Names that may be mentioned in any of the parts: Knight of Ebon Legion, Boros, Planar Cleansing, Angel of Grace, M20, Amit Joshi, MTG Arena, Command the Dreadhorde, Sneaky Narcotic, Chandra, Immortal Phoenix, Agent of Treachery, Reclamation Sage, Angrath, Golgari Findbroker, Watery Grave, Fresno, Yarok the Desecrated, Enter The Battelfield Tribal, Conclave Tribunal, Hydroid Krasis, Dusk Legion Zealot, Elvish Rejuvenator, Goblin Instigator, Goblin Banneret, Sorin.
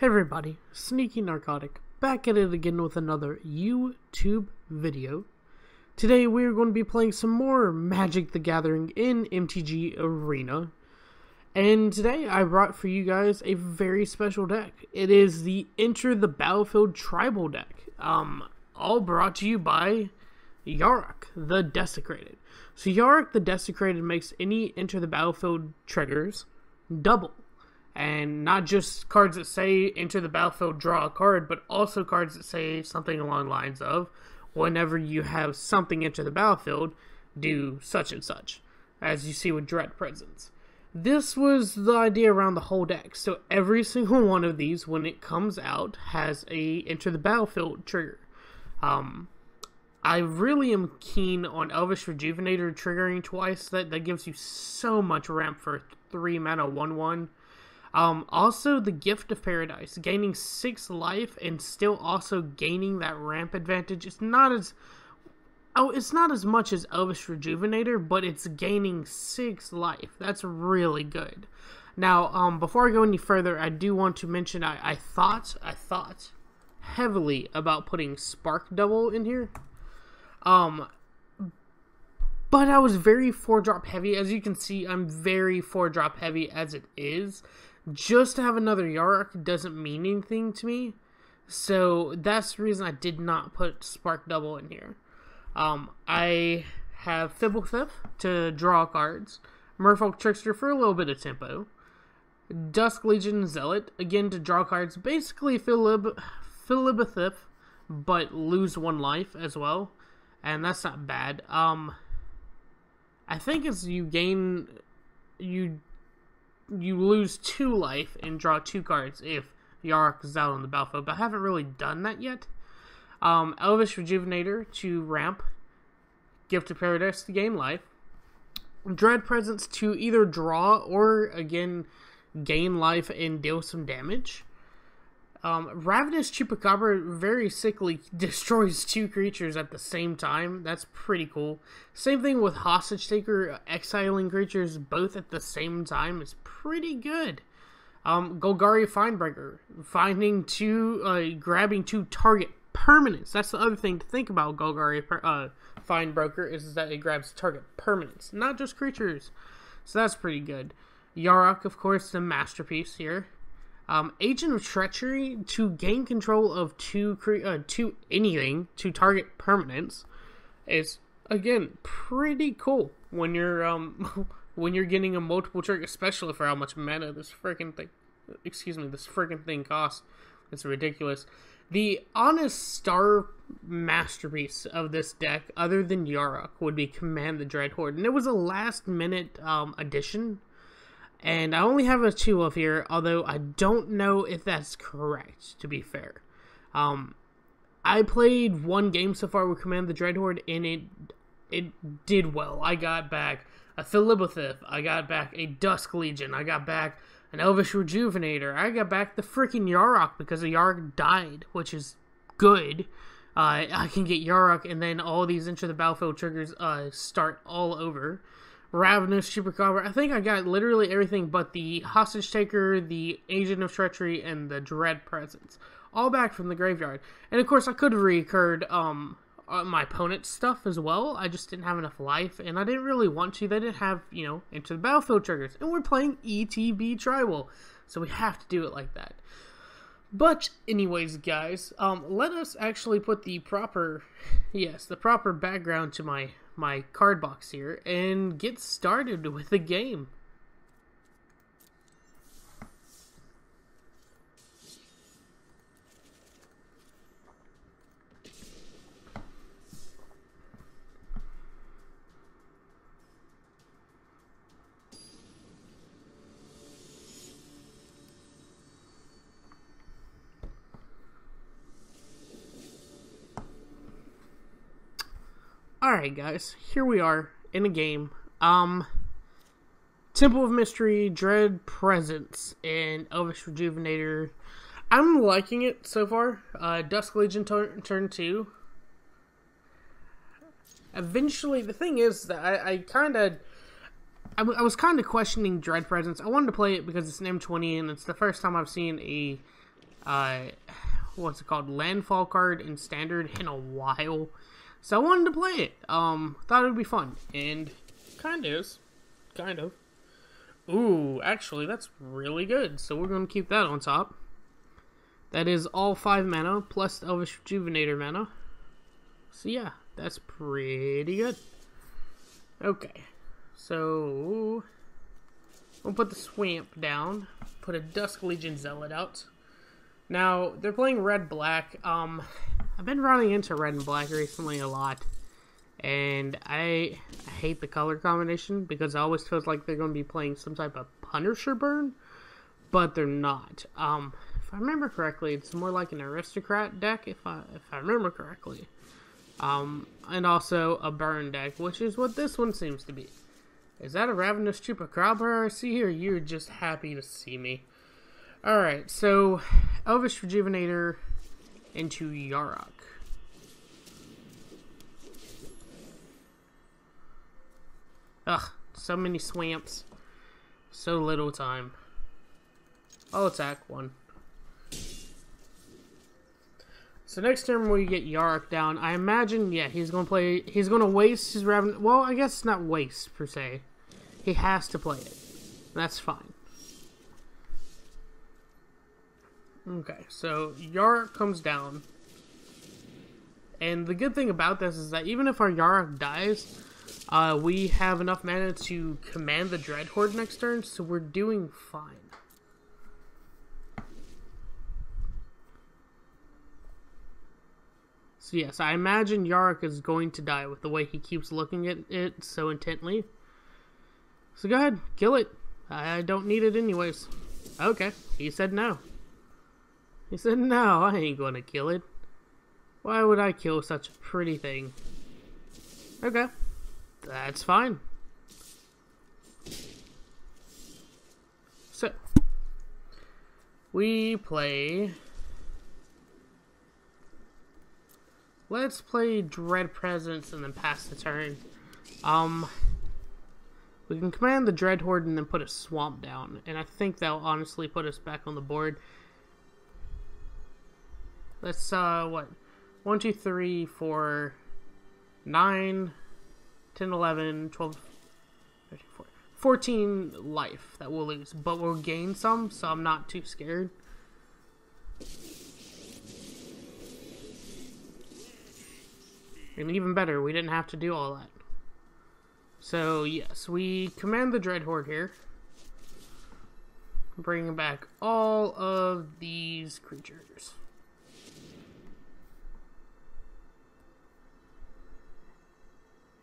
Hey everybody, Sneaky Narcotic, back at it again with another YouTube video. Today we're going to be playing some more Magic the Gathering in MTG Arena. And today I brought for you guys a very special deck. It is the Enter the Battlefield Tribal deck. All brought to you by Yarok the Desecrated. So Yarok the Desecrated makes any Enter the Battlefield triggers double. And not just cards that say, enter the battlefield, draw a card, but also cards that say something along the lines of, whenever you have something enter the battlefield, do such and such, as you see with Dread Presence. This was the idea around the whole deck, so every single one of these, when it comes out, has a enter the battlefield trigger. I really am keen on Elvish Rejuvenator triggering twice. That gives you so much ramp for 3 mana 1/1. Also, the Gift of Paradise, gaining 6 life and still also gaining that ramp advantage. It's not as much as Elvish Rejuvenator, but it's gaining 6 life. That's really good. Now, before I go any further, I do want to mention I thought heavily about putting Spark Double in here. But I was very 4-drop heavy. As you can see, I'm very 4-drop heavy as it is. Just to have another Yarok doesn't mean anything to me. So that's the reason I did not put Spark Double in here. I have Fblthp to draw cards. Merfolk Trickster for a little bit of tempo. Dusk Legion Zealot, again to draw cards. Basically Fblthp, but lose 1 life as well. And that's not bad. I think it's you lose 2 life and draw 2 cards if Yarok is out on the battlefield, but I haven't really done that yet. Elvish Rejuvenator to ramp, Gift of Paradise to gain life, Dread Presence to either draw or again gain life and deal some damage. Ravenous Chupacabra very sickly destroys 2 creatures at the same time. That's pretty cool. Same thing with Hostage Taker, exiling creatures both at the same time is pretty good. Golgari Findbroker, grabbing 2 target permanents. That's the other thing to think about. Golgari Findbroker is that it grabs target permanents, not just creatures. So that's pretty good. Yarok, of course, the masterpiece here. Agent of Treachery to gain control of two target permanents is again pretty cool when you're getting a multiple trick, especially for how much mana this freaking thing costs. It's ridiculous. The honest star masterpiece of this deck, other than Yarok, would be Command the Dreadhorde, and it was a last minute addition. And I only have a 2 of here, although I don't know if that's correct, to be fair. I played 1 game so far with Command the Dreadhorde, and it did well. I got back a Fblthp, I got back a Dusk Legion, I got back an Elvish Rejuvenator, I got back the freaking Yarok because the Yarok died, which is good. I can get Yarok, and then all these Enter the Battlefield triggers start all over. Ravenous Chupacabra. I think I got literally everything but the Hostage Taker, the Agent of Treachery, and the Dread Presence. All back from the graveyard. And of course, I could have recurred my opponent's stuff as well. I just didn't have enough life, and I didn't really want to. They didn't have, you know, Enter the Battlefield triggers. And we're playing ETB Tribal, so we have to do it like that. But anyways, guys, let us actually put the proper, yes, the proper background to my card box here and get started with the game. Alright guys, here we are in a game. Temple of Mystery, Dread Presence, and Elvish Rejuvenator. I'm liking it so far. Dusk Legion turn 2. Eventually, the thing is that I was kind of questioning Dread Presence. I wanted to play it because it's an M20 and it's the first time I've seen a what's it called, landfall card in Standard in a while, so I wanted to play it. Thought it would be fun, and kind of is, kind of. Ooh, actually, that's really good, so we're going to keep that on top. That is all 5 mana, plus Elvish Rejuvenator mana. So yeah, that's pretty good. Okay, so we'll put the Swamp down, put a Dusk Legion Zealot out. Now, they're playing red-black. I've been running into red and black recently a lot, and I hate the color combination because I always feel like they're going to be playing some type of Punisher burn, but they're not. If I remember correctly, it's more like an Aristocrat deck, if I remember correctly. And also a burn deck, which is what this one seems to be. Is that a Ravenous Chupacabra I see here? You're just happy to see me. Alright, so Elvish Rejuvenator into Yarok. Ugh, so many swamps. So little time. I'll attack one. So next turn we get Yarok down. I imagine, yeah, he's gonna play. He's gonna waste his Raven. Well, I guess it's not waste per se. He has to play it. That's fine. Okay, so Yarok comes down, and the good thing about this is that even if our Yarok dies, we have enough mana to command the Dreadhorde next turn, so we're doing fine. So yes, I imagine Yarok is going to die with the way he keeps looking at it so intently. So go ahead, kill it. I don't need it anyways. Okay, he said no. He said, no, I ain't gonna kill it. Why would I kill such a pretty thing? Okay, that's fine. So, we play... Let's play Dread Presence and then pass the turn. We can command the Dreadhorde and then put a swamp down. And I think that'll honestly put us back on the board. Let's, what? 1, 2, 3, 4, 9, 10, 11, 12, 13, 14. 14 life that we'll lose. But we'll gain some, so I'm not too scared. And even better, we didn't have to do all that. So, yes, we command the Dreadhorde here. Bring back all of these creatures.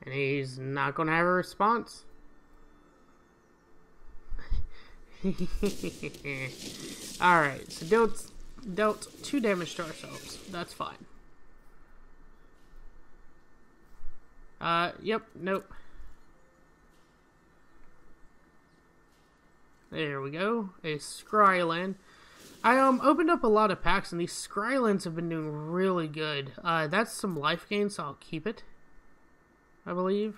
And he's not going to have a response. Alright, so dealt 2 damage to ourselves. That's fine. Yep, nope. There we go. A Scryland. I, opened up a lot of packs, and these Scrylands have been doing really good. That's some life gain, so I'll keep it. I believe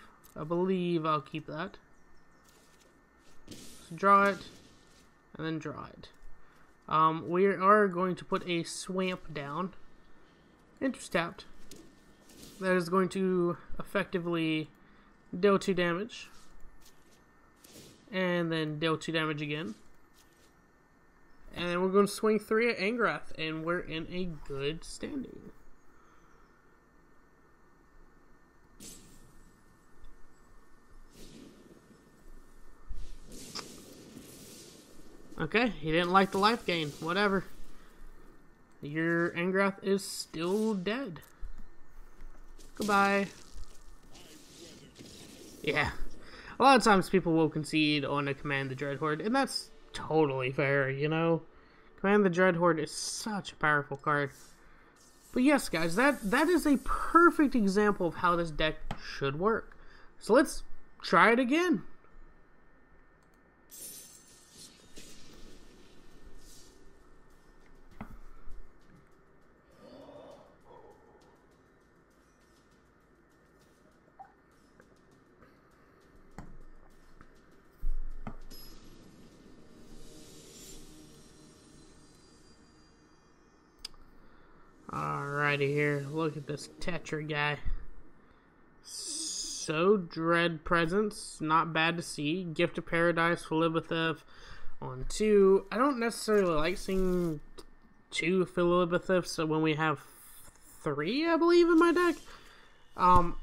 I'll keep that. So draw it, and then draw it. We are going to put a Swamp down. Intercept. That is going to effectively deal 2 damage. And then deal 2 damage again. And then we're going to swing 3 at Angrath, and we're in a good standing. Okay, he didn't like the life gain. Whatever. Your Angrath is still dead. Goodbye. Yeah. A lot of times people will concede on a Command the Dreadhorde, and that's totally fair, you know? Command the Dreadhorde is such a powerful card. But yes, guys, that is a perfect example of how this deck should work. So let's try it again. out of here. Look at this Tetra guy. So, Dread Presence, not bad to see. Gift of Paradise will live with F on 2. I don't necessarily like seeing 2 for Lilibethif, so when we have 3, I believe, in my deck,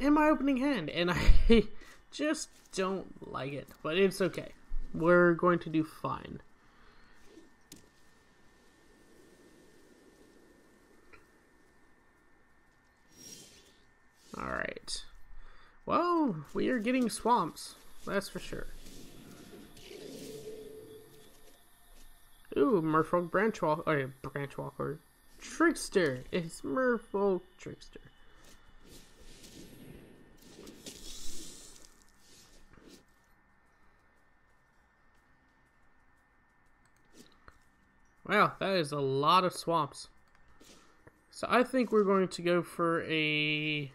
in my opening hand, and I just don't like it, but it's okay. We're going to do fine. Alright. Well, we are getting swamps, that's for sure. Ooh, Merfolk Branchwalker. Trickster! It's Merfolk Trickster. Wow, that is a lot of swamps. So I think we're going to go for a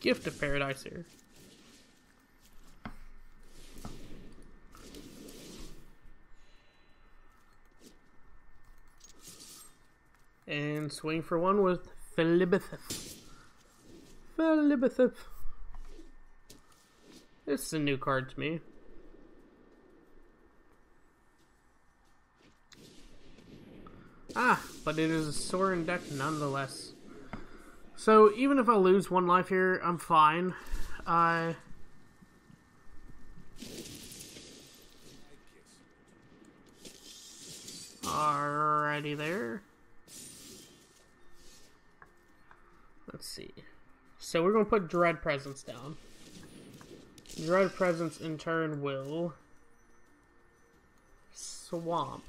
Gift of Paradise here. And swing for 1 with Fblthp. This is a new card to me. Ah, but it is a Sorin deck nonetheless. So even if I lose 1 life here, I'm fine. Alrighty there. Let's see. So we're going to put Dread Presence down. Dread Presence in turn will swamp.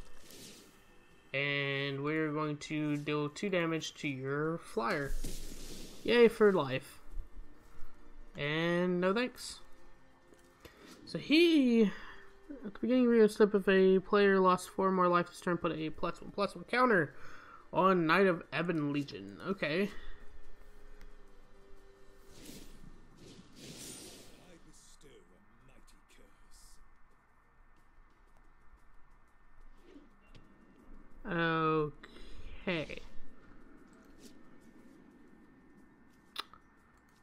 And we're going to deal 2 damage to your flyer. Yay for life. And no thanks. So he, at the beginning of your step, if a player lost 4 more life this turn, put a +1/+1 counter on Knight of Ebon Legion. Okay. Okay.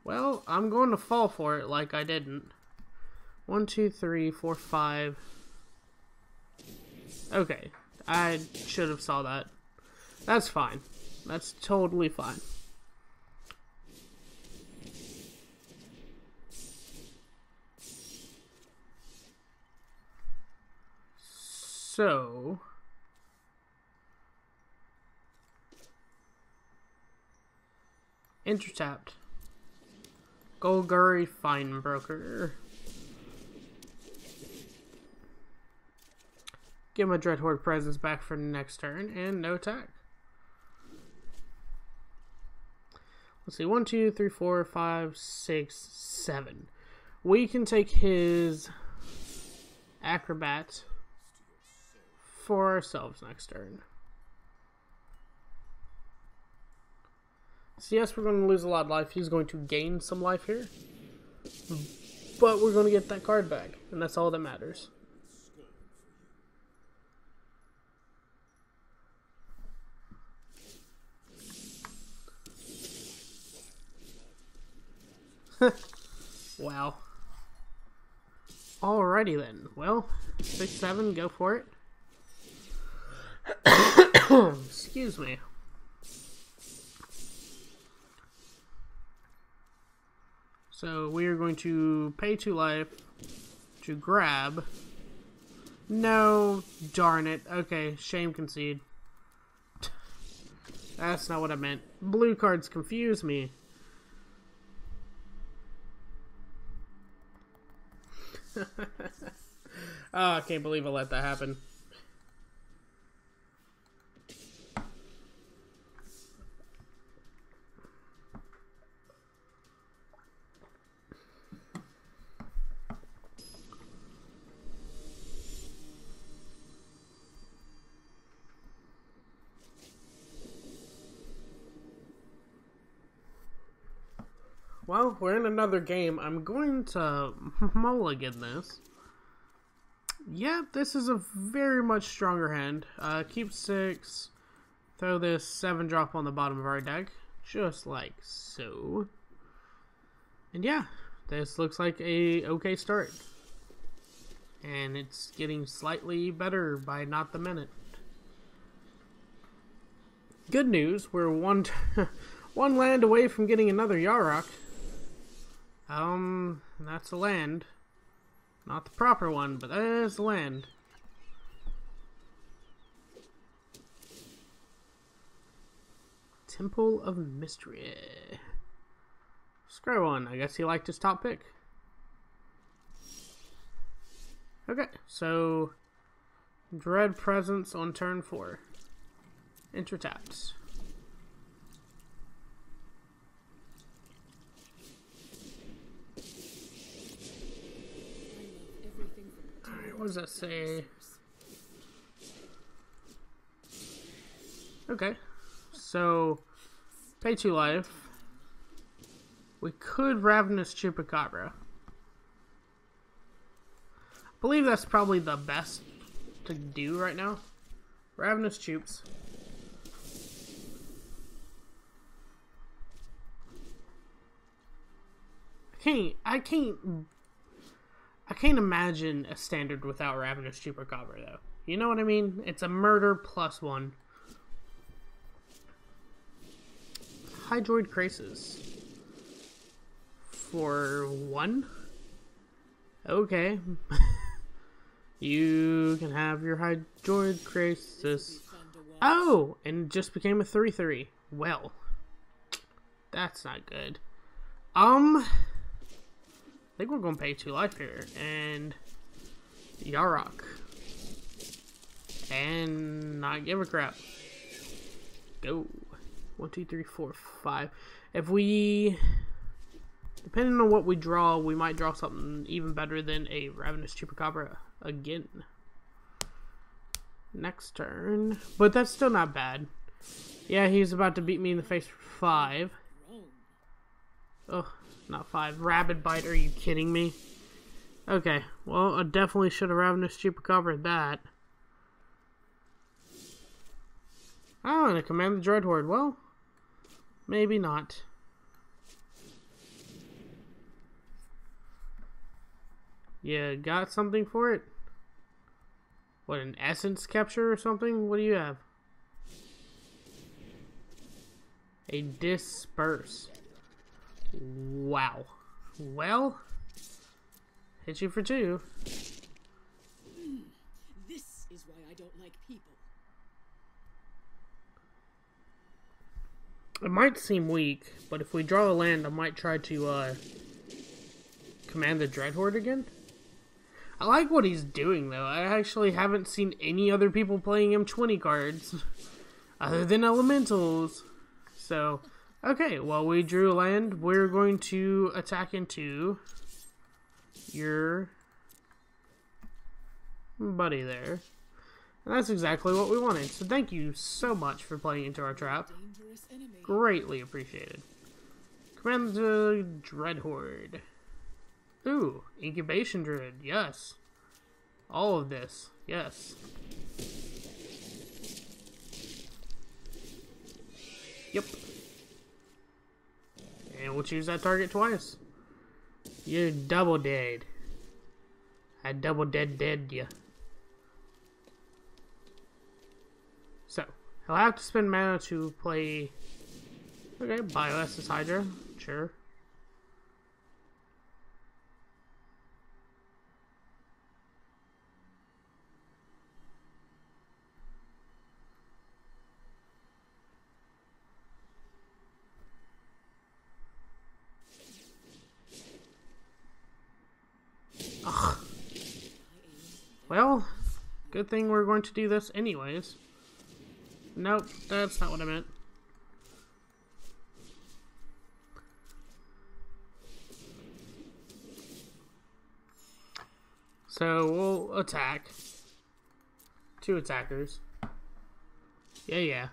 Well, I'm going to fall for it like I didn't. 1, 2, 3, 4, 5. Okay. I should have saw that. That's fine. That's totally fine. So... Intertapped. Golgari Findbroker. Get my Dreadhorde Presence back for next turn, and no attack. Let's see, 1, 2, 3, 4, 5, 6, 7. We can take his Acrobat for ourselves next turn. So yes, we're going to lose a lot of life. He's going to gain some life here. But we're going to get that card back. And that's all that matters. Wow. Alrighty then. Well, 6-7, go for it. Excuse me. So we are going to pay 2 life to grab. No, darn it. Okay, shame concede. That's not what I meant. Blue cards confuse me. Oh, I can't believe I let that happen. Well, we're in another game. I'm going to mulligan this. Yeah, this is a very much stronger hand. Keep 6, Throw this 7-drop on the bottom of our deck, just like so. And yeah, this looks like a okay start. And it's getting slightly better by not the minute. Good news, we're one land away from getting another Yarok. That's a land. Not the proper one, but that is land. Temple of Mystery. Screw one. I guess he liked his top pick. Okay, so Dread Presence on turn 4. Intertaps. Alright, what does that say? Okay, so pay 2 life. We could Ravenous Chupacabra. I believe that's probably the best to do right now. Ravenous Chups. I can't imagine a standard without Ravenous Chupacabra though. You know what I mean? It's a murder plus 1. Hydroid Krasis. For 1? Okay. You can have your Hydroid Krasis. Oh! And it just became a 3/3. Well. That's not good. I think we're gonna pay 2 life here. And Yarok. And not give a crap. Go. 1, 2, 3, 4, 5. If we... Depending on what we draw, we might draw something even better than a Ravenous Chupacabra again. Next turn. But that's still not bad. Yeah, he's about to beat me in the face for 5. Ugh, not 5. Rabid Bite, are you kidding me? Okay, well, I definitely should have Ravenous Chupacabra that. Oh, and a Command the Dreadhorde. Well, maybe not. Yeah, got something for it? What, an essence capture or something? What do you have? A disperse. Wow. Well, hit you for 2. This is why I don't like people. It might seem weak, but if we draw a land, I might try to Command the Dreadhorde again. I like what he's doing, though. I actually haven't seen any other people playing M20 cards other than elementals. So, okay, well, we drew land. We're going to attack into your buddy there. And that's exactly what we wanted. So thank you so much for playing into our trap. Greatly appreciated. Command the Dreadhorde. Ooh, Incubation Druid, yes. All of this, yes. Yep. And we'll choose that target twice. You're double dead. I double dead ya. So, I'll have to spend mana to play... Okay, Bioestus Hydra, sure. Well, good thing we're going to do this anyways. Nope, that's not what I meant. So, we'll attack. 2 attackers. Yeah.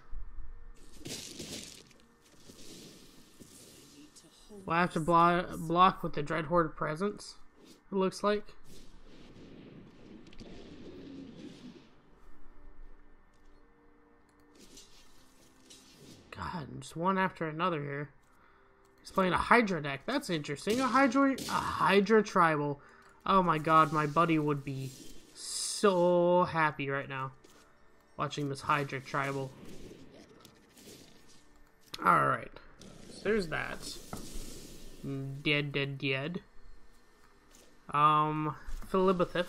We'll have to block with the Dreadhorde Presence, it looks like. God, just one after another here. He's playing a Hydra deck. That's interesting. A Hydra Tribal. Oh my God, my buddy would be so happy right now watching this Hydra Tribal. Alright. So there's that. Dead. Fblthp.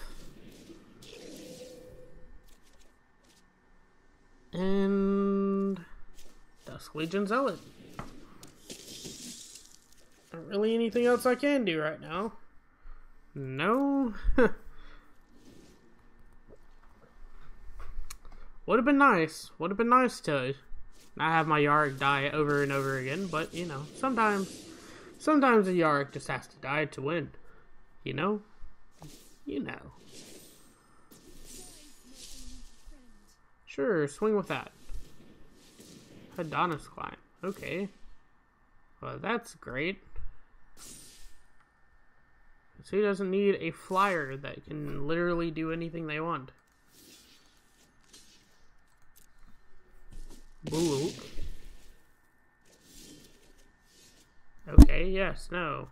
And Dusk Legion Zealot. Not really anything else I can do right now. No. Would have been nice. Would have been nice to not have my Yarok die over and over again, but you know, sometimes a Yarok just has to die to win. You know? You know. Sure, swing with that. Adonis Climb. Okay. Well, that's great. So he doesn't need a flyer that can literally do anything they want. Boo. Okay, yes, no.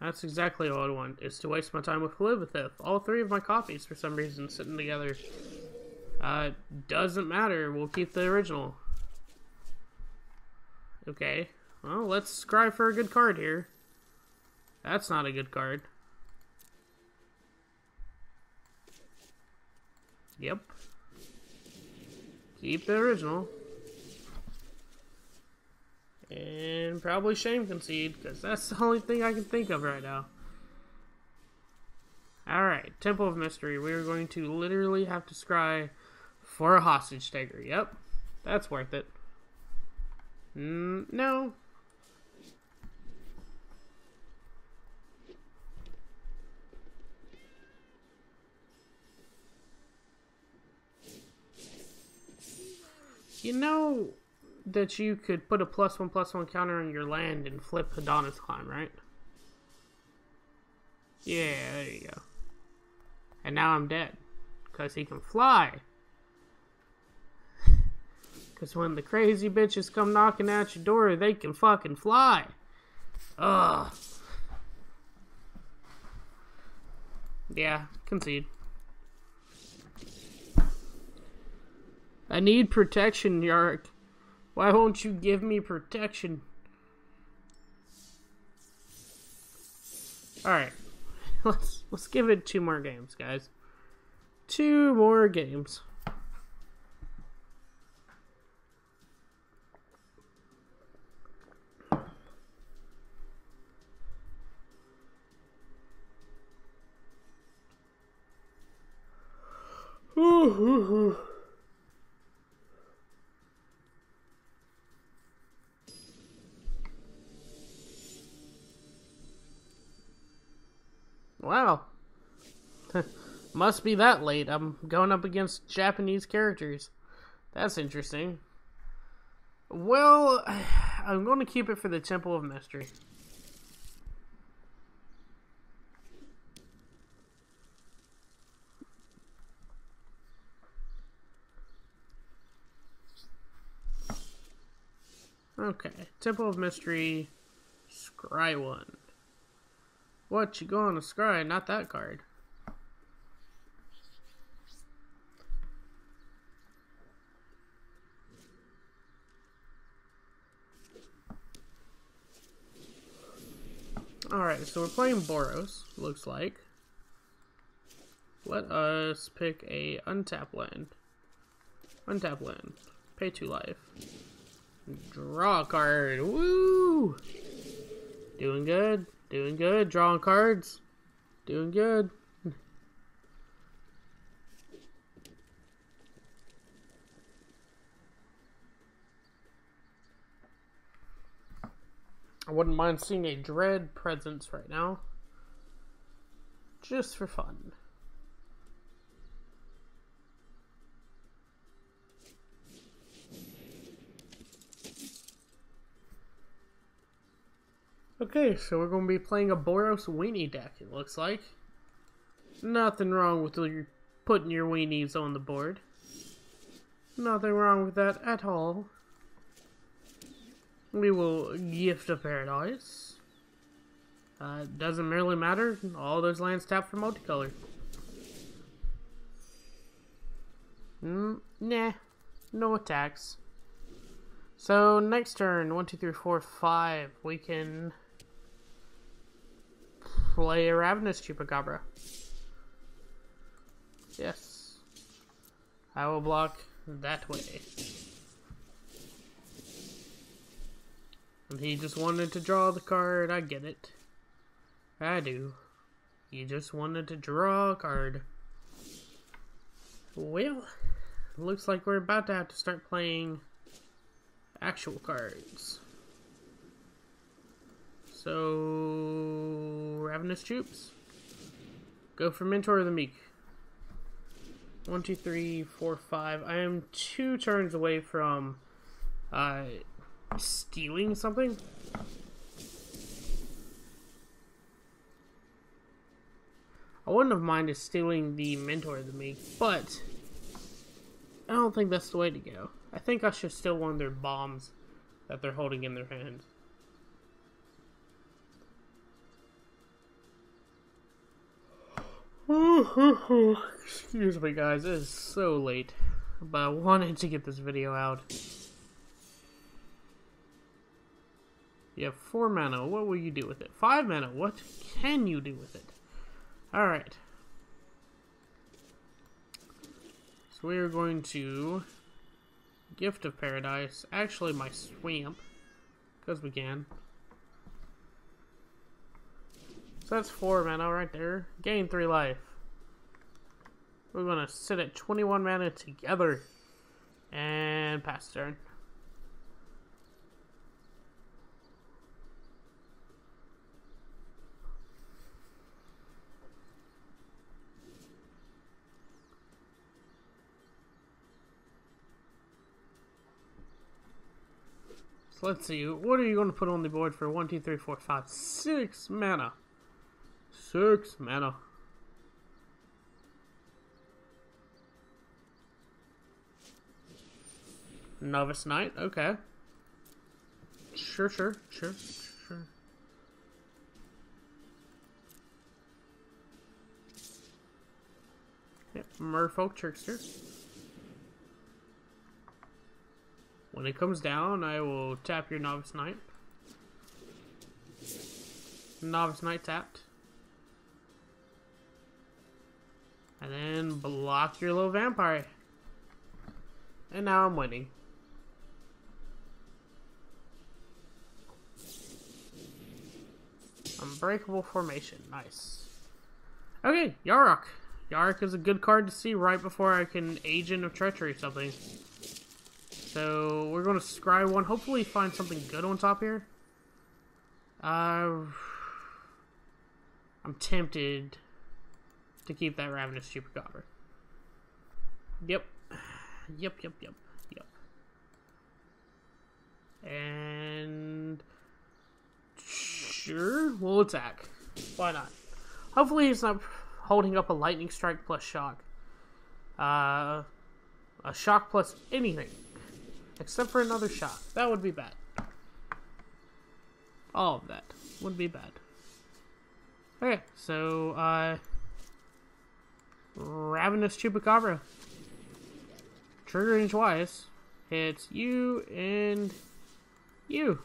That's exactly all I want, is to waste my time with Fblthp. All three of my copies, for some reason, sitting together. Doesn't matter, we'll keep the original. Okay, well, let's scry for a good card here. That's not a good card. Yep. Keep the original. And probably Shame Concede, because that's the only thing I can think of right now. Alright, Temple of Mystery. We are going to literally have to scry for a Hostage Taker. Yep, that's worth it. No. You know that you could put a +1/+1 counter on your land and flip Adonis Climb, right? Yeah, there you go. And now I'm dead. Because he can fly. Because when the crazy bitches come knocking at your door, they can fucking fly. Ugh. Yeah, concede. I need protection, Yarok. Why won't you give me protection? Alright. Let's give it 2 more games, guys. 2 more games. Ooh. Wow. Must be that late. I'm going up against Japanese characters. That's interesting. Well, I'm going to keep it for the Temple of Mystery. Okay, Temple of Mystery, scry 1. What, you going to scry? Not that card. Alright, so we're playing Boros, looks like. Let us pick a untap land. Untap land. Pay 2 life. Draw a card. Woo! Doing good. Doing good, drawing cards. Doing good. I wouldn't mind seeing a Dread Presence right now. Just for fun. Okay, so we're going to be playing a Boros Weenie deck, it looks like. Nothing wrong with your putting your weenies on the board. Nothing wrong with that at all. We will Gift of Paradise. Doesn't really matter. All those lands tap for multicolor. Nah. No attacks. So, next turn, 1, 2, 3, 4, 5, we can play a Ravenous Chupacabra. Yes. I will block that way. And he just wanted to draw the card, I get it. I do. He just wanted to draw a card. Well, looks like we're about to have to start playing actual cards. So, Ravenous Chups. Go for Mentor of the Meek. 1, 2, 3, 4, 5. I am 2 turns away from stealing something. I wouldn't have minded stealing the Mentor of the Meek, but I don't think that's the way to go. I think I should steal one of their bombs that they're holding in their hand. Excuse me guys, it is so late, but I wanted to get this video out. You have 4 mana, what will you do with it? 5 mana, what can you do with it? Alright. So we are going to Gift of Paradise. Actually, my Swamp. Because we can. So that's 4 mana right there. Gain 3 life. We're going to sit at 21 mana together. And pass turn. So let's see, what are you going to put on the board for 1, 2, 3, 4, 5, 6 mana? 6 mana. Novice Knight, okay. Sure. Yep, Merfolk Trickster. When it comes down, I will tap your Novice Knight. Novice Knight tapped. And then block your little vampire. And now I'm winning. Unbreakable Formation, nice. Okay, Yarok. Yarok is a good card to see right before I can Agent of Treachery something. So, we're going to scry one. Hopefully find something good on top here. I'm tempted to keep that Ravenous Chupacabra. Yep. And sure, we'll attack. Why not? Hopefully he's not holding up a Lightning Strike plus Shock. A Shock plus anything. Except for another shot. That would be bad. All of that would be bad. Okay, so, Ravenous Chupacabra. Triggering twice. Hits you and you.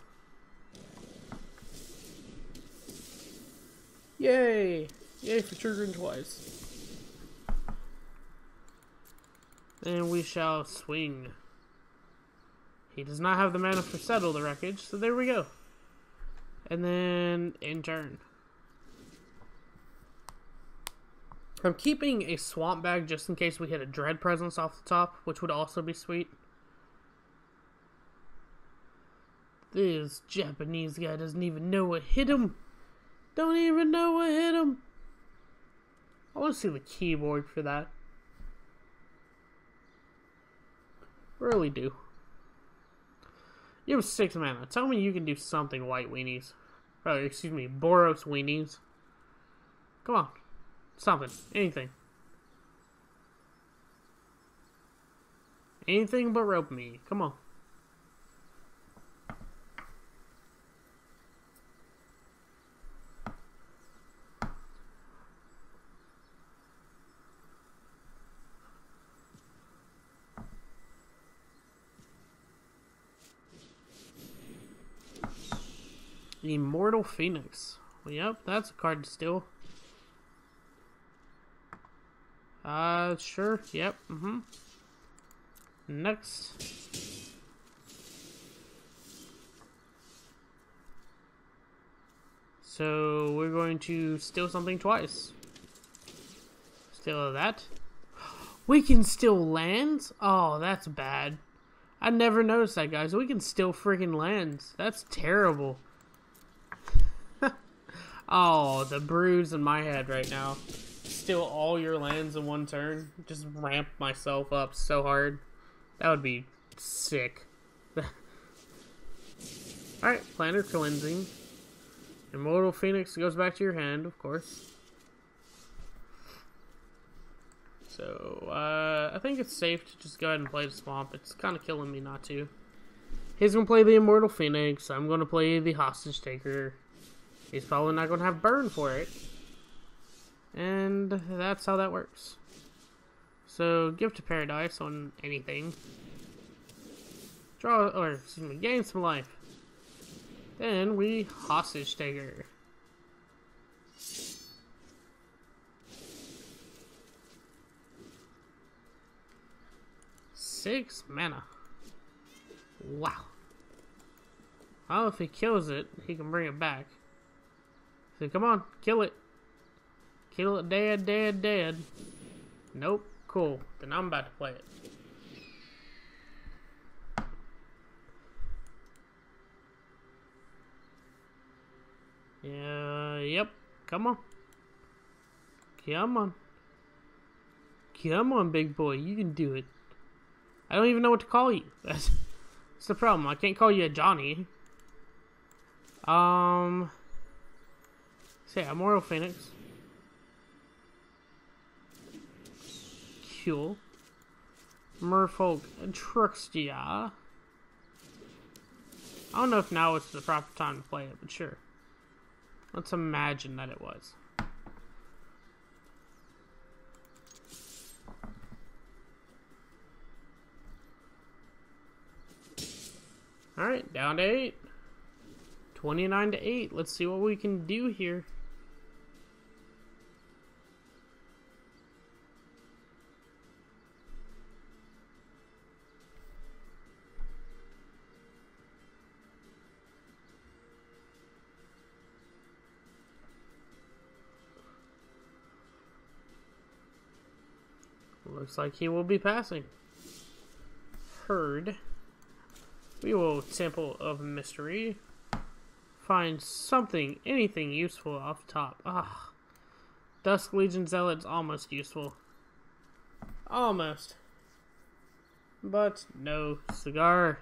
Yay! Yay for triggering twice. Then we shall swing. He does not have the mana for Settle the Wreckage, so there we go. And then, in turn. I'm keeping a Swamp Bag just in case we hit a Dread Presence off the top, which would also be sweet. This Japanese guy doesn't even know what hit him. Don't even know what hit him. I want to see the keyboard for that. Really do. You have 6 mana. Tell me you can do something, white weenies. Oh, excuse me, Boros weenies. Come on. Something. Anything. Anything but rope me. Come on. The Immortal Phoenix. Well, yep, that's a card to steal. Sure, yep, mm-hmm. Next. So, we're going to steal something twice. Steal that. We can steal lands? Oh, that's bad. I never noticed that, guys. We can steal freaking lands. That's terrible. Oh, the bruise in my head right now. Steal all your lands in one turn. Just ramp myself up so hard. That would be sick. Alright, Planar Cleansing. Immortal Phoenix goes back to your hand, of course. So, I think it's safe to just go ahead and play the Swamp. It's kind of killing me not to. He's going to play the Immortal Phoenix. I'm going to play the Hostage Taker. He's probably not going to have burn for it. And that's how that works. So, Gift of Paradise on anything. Draw, or excuse me, gain some life. Then we Hostage Taker. Six mana. Wow. Oh, if he kills it, he can bring it back. So come on, kill it. Kill it dead, dead, dead. Nope, cool. Then I'm about to play it. Yeah, yep. Come on. Come on. Come on, big boy. You can do it. I don't even know what to call you. That's the problem. I can't call you a Johnny. Say, Immortal Phoenix. Cool. Merfolk Trickster. I don't know if now it's the proper time to play it, but sure. Let's imagine that it was. Alright, down to 8. 29 to 8. Let's see what we can do here. Looks like he will be passing. Heard. We will Temple of Mystery. Find something, anything useful off top. Ah, Dusk Legion Zealot's almost useful. Almost. But no cigar.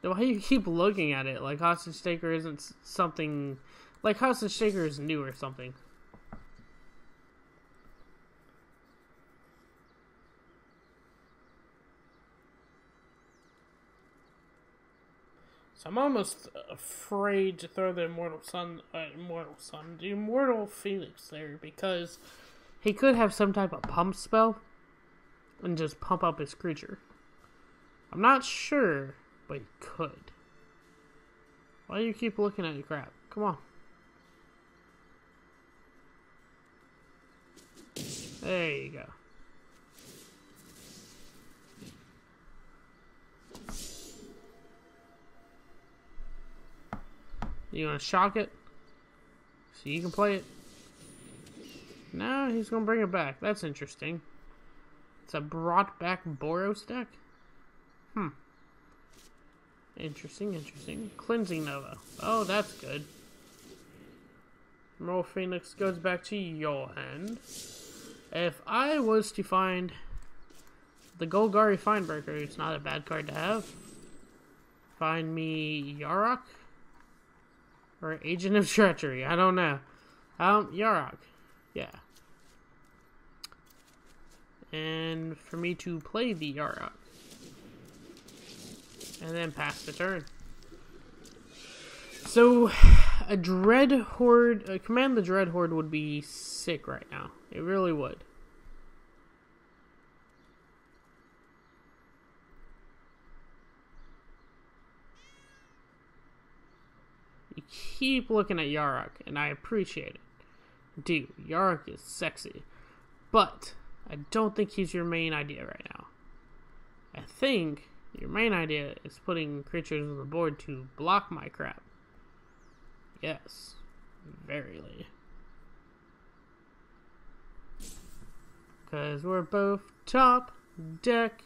Why do you keep looking at it? Like Hostage Taker isn't something... Like Hostage Taker is new or something. I'm almost afraid to throw the Immortal Phoenix there, because he could have some type of pump spell and just pump up his creature. I'm not sure, but he could. Why do you keep looking at your crap? Come on. There you go. You gonna shock it? So you can play it? No, he's gonna bring it back. That's interesting. It's a brought back Boros deck? Hmm. Interesting, interesting. Cleansing Nova. Oh, that's good. Immortal Phoenix goes back to your hand. If I was to find the Golgari Findbroker, it's not a bad card to have. Find me Yarok. Or Agent of Treachery, I don't know. Yarok. Yeah. And for me to play the Yarok. And then pass the turn. So, a Dreadhorde... Command the Dreadhorde would be sick right now. It really would. keep looking at Yarok, and I appreciate it. Dude, Yarok is sexy. But I don't think he's your main idea right now. I think your main idea is putting creatures on the board to block my crap. Yes, verily. Because we're both top deck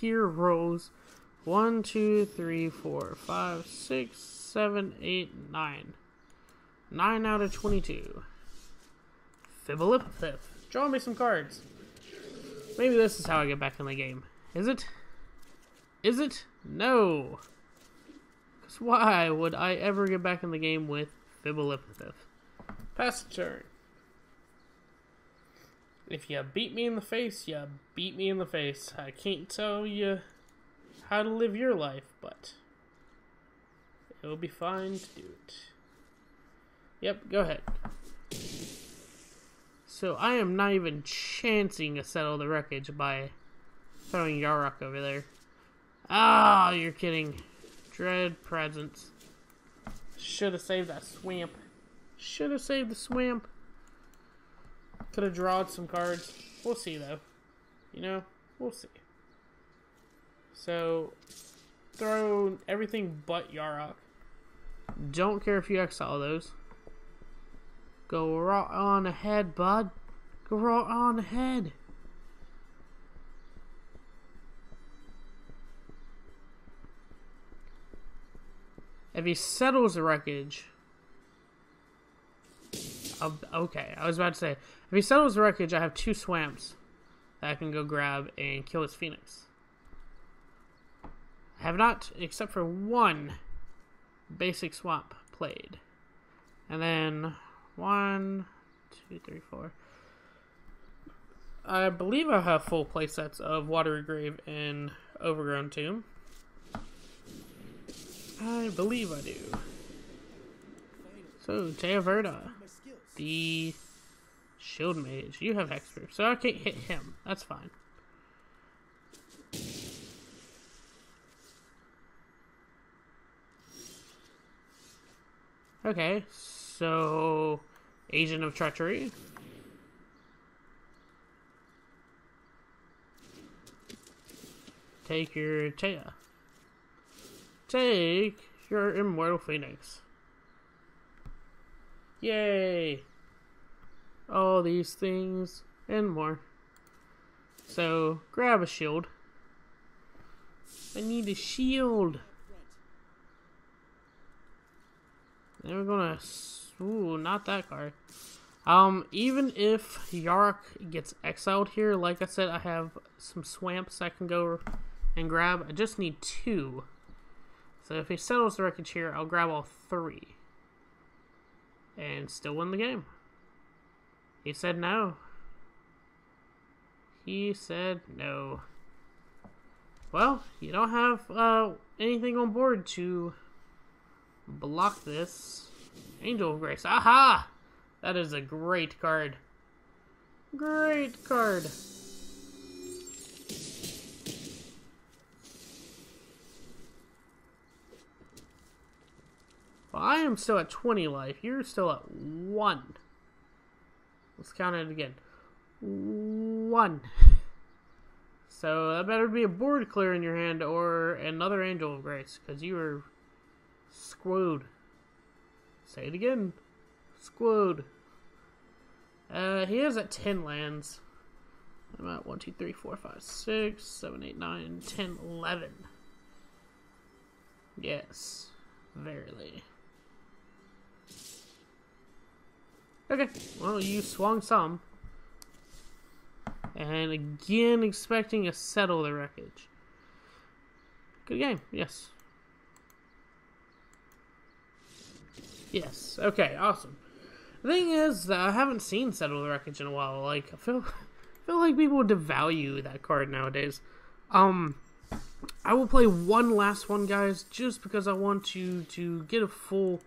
heroes. 1, 2, 3, 4, 5, 6, 7, 8, 9. 9 out of 22. Fblthp. Draw me some cards. Maybe this is how I get back in the game. Is it? Is it? No. Because why would I ever get back in the game with Fblthp? Pass the turn. If you beat me in the face, you beat me in the face. I can't tell you how to live your life, but it'll be fine to do it. Yep, go ahead. So I am not even chancing to settle the wreckage by throwing Yarok over there. Ah, you're kidding. Dread Presence. Should have saved that swamp. Should have saved the swamp. Could have drawn some cards. We'll see though. You know, we'll see. So, throw everything but Yarok. Don't care if you exile those. Go right on ahead, bud. Go right on ahead. If he settles the wreckage... okay, I was about to say, if he settles the wreckage, I have two swamps that I can go grab and kill his phoenix. I have not, except for one basic swamp played. And then 1, 2, 3, 4. I believe I have full playsets of Watery Grave and Overgrown Tomb. I believe I do. So, Teoverda, the Shield Mage. You have Hexproof, so I can't hit him. That's fine. Okay, so Agent of Treachery. Take your Teia. Take your Immortal Phoenix. Yay! All these things and more. So, grab a shield. I need a shield. Then we're gonna... ooh, not that card. Even if Yarok gets exiled here, like I said, I have some swamps I can go and grab. I just need two. So if he settles the wreckage here, I'll grab all three. And still win the game. He said no. He said no. Well, you don't have anything on board to... block this. Angel of Grace. Aha! That is a great card. Great card. Well, I am still at 20 life. You're still at 1. Let's count it again. 1. So that better be a board clear in your hand or another Angel of Grace, because you were... screwed. Say it again. Screwed. He is at 10 lands. I'm at 1, 2, 3, 4, 5, 6, 7, 8, 9, 10, 11. Yes. Verily. Okay. Well, you swung some. And again, expecting to settle the wreckage. Good game. Yes. Yes. Okay, awesome. The thing is that I haven't seen Settle the Wreckage in a while. Like, I feel like people devalue that card nowadays. I will play one last one, guys, just because I want to get a full...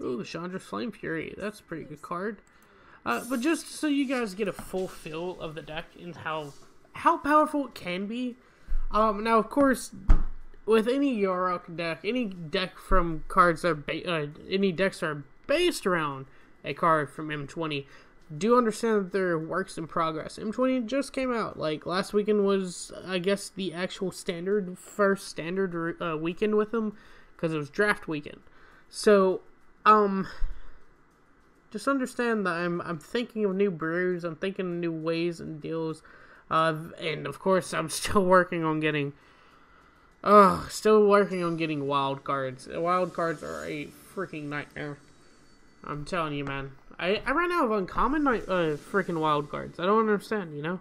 ooh, Chandra's Flame Fury. That's a pretty good card. But just so you guys get a full feel of the deck and how powerful it can be. Now, of course, with any Yarok deck, any deck from cards that any decks that are based around a card from M20, do understand that there are works in progress. M20 just came out. Like, last weekend was, I guess, the actual standard, first standard weekend with them, because it was draft weekend. So, just understand that I'm thinking of new brews, I'm thinking of new ways and deals, and of course I'm still working on getting, wild cards. Wild cards are a freaking nightmare. I'm telling you, man. I ran out of uncommon freaking wild cards. I don't understand, you know.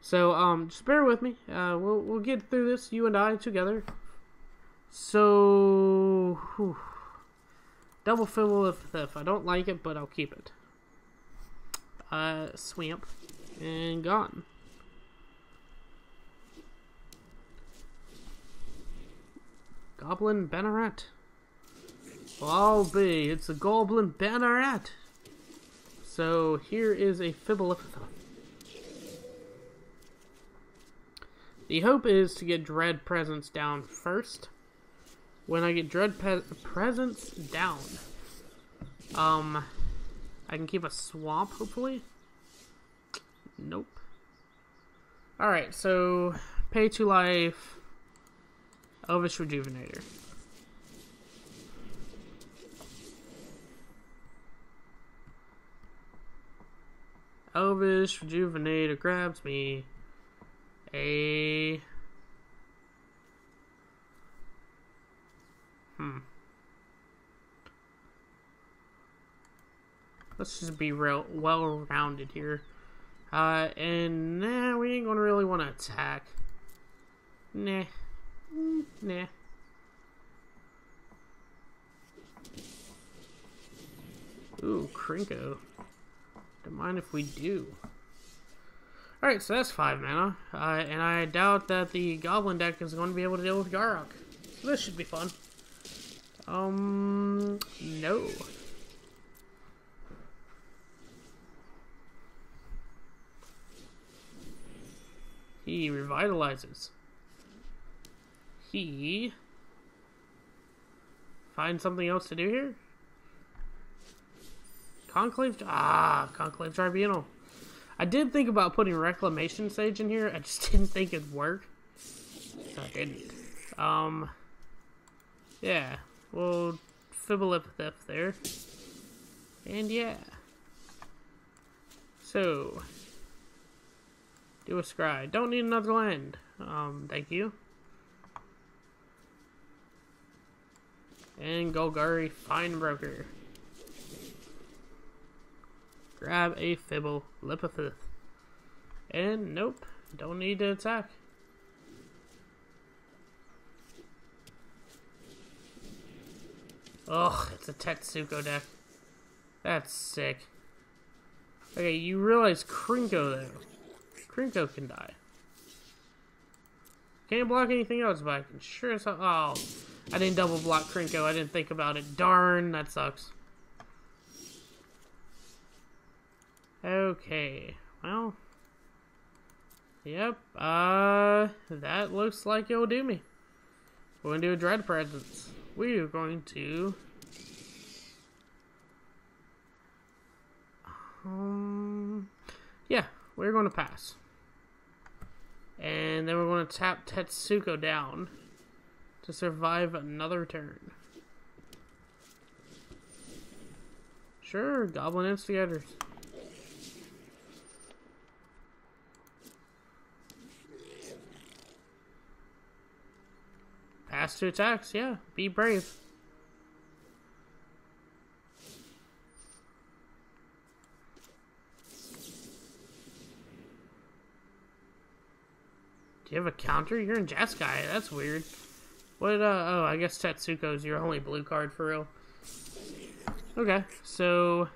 So just bear with me. We'll get through this, you and I together. So whew. Double Fblthp. I don't like it, but I'll keep it. Swamp and gone. Goblin Banneret. Well, I'll be. It's a Goblin Banneret. So here is a Fblthp. The hope is to get Dread Presence down first. When I get Dread Presence down, I can keep a Swamp, hopefully. Nope. Alright, so pay 2 life, Elvish Rejuvenator. Elvish Rejuvenator grabs me a... Let's just be real well-rounded here. And nah, we ain't gonna really want to attack. Nah. Nah. Ooh, Krenko. Don't mind if we do. Alright, so that's 5 mana. And I doubt that the Goblin deck is going to be able to deal with Yarok. So this should be fun. No. He revitalizes. He... Find something else to do here? Conclave... Ah, Conclave Tribunal. I did think about putting Reclamation Sage in here. I just didn't think it'd work. So I didn't. Yeah. We'll Fblthp there. And yeah. So... Do a scry. Don't need another land. Thank you. And Golgari Findbroker. Grab a Fblthp. And nope. Don't need to attack. Ugh, it's a Tetsuko deck. That's sick. Okay, you realize Krenko though. Krenko can die. Can't block anything else, but I can sure as hell. Oh, I didn't double block Krenko. I didn't think about it. Darn, that sucks. Okay, well. Yep, that looks like it'll do me. We're going to do a Dread Presence. We are going to... Yeah. We're going to pass. And then we're going to tap Tetsuko down to survive another turn. Sure, Goblin Instigators. Pass 2 attacks, yeah. Be brave. You have a counter? You're in Jaskai. That's weird. What, oh, I guess Tetsuko's your only blue card for real. Okay, so...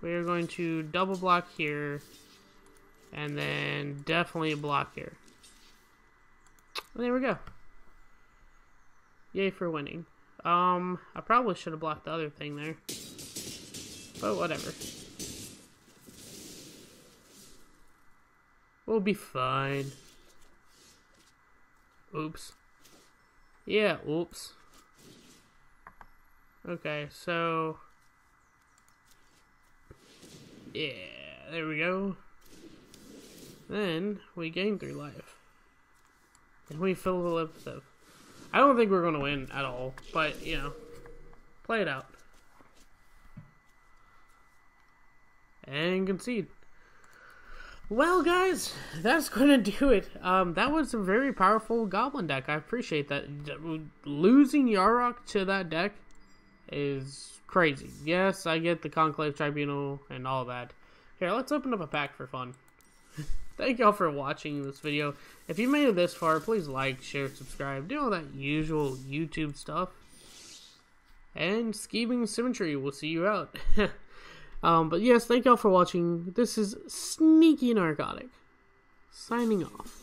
We're going to double block here. And then definitely block here. And there we go. Yay for winning. I probably should have blocked the other thing there. But whatever. We'll be fine. Oops. Yeah, oops. Okay, so... yeah, there we go. Then we gain 3 life. And we fill the whole episode. I don't think we're going to win at all, but, you know, play it out. And concede. Well, guys, that's going to do it. That was a very powerful Goblin deck. I appreciate that. Losing Yarok to that deck is crazy. Yes, I get the Conclave Tribunal and all that. Here, let's open up a pack for fun. Thank y'all for watching this video. If you made it this far, please like, share, subscribe, do all that usual YouTube stuff. And Skeeving Symmetry will see you out. But yes, thank y'all for watching. This is Sneaky Narcotic, signing off.